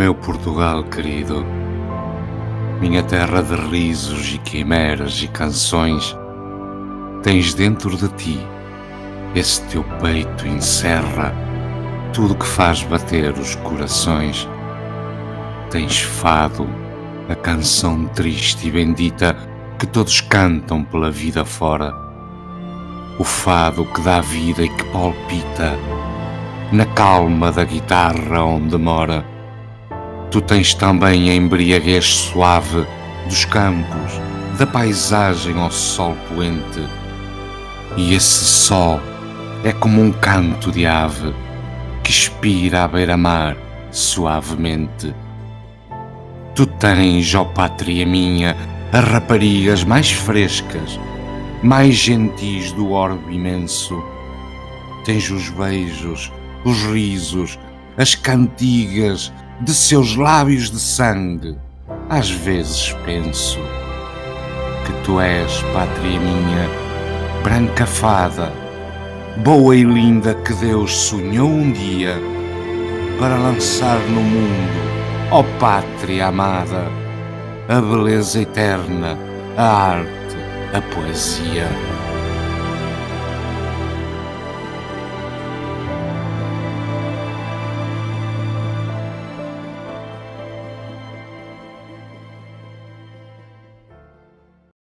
Meu Portugal querido, minha terra de risos e quimeras e canções, tens dentro de ti, esse teu peito encerra tudo que faz bater os corações. Tens fado, a canção triste e bendita que todos cantam pela vida fora. O fado que dá vida e que palpita na calma da guitarra onde mora. Tu tens também a embriaguez suave dos campos, da paisagem ao sol poente. E esse sol é como um canto de ave que expira à beira-mar suavemente. Tu tens, ó pátria minha, as raparigas mais frescas, mais gentis do orbe imenso. Tens os beijos, os risos, as cantigas de seus lábios de sangue. Às vezes penso que tu és, pátria minha, branca fada, boa e linda que Deus sonhou um dia para lançar no mundo. Ó pátria amada, a beleza eterna, a arte, a poesia.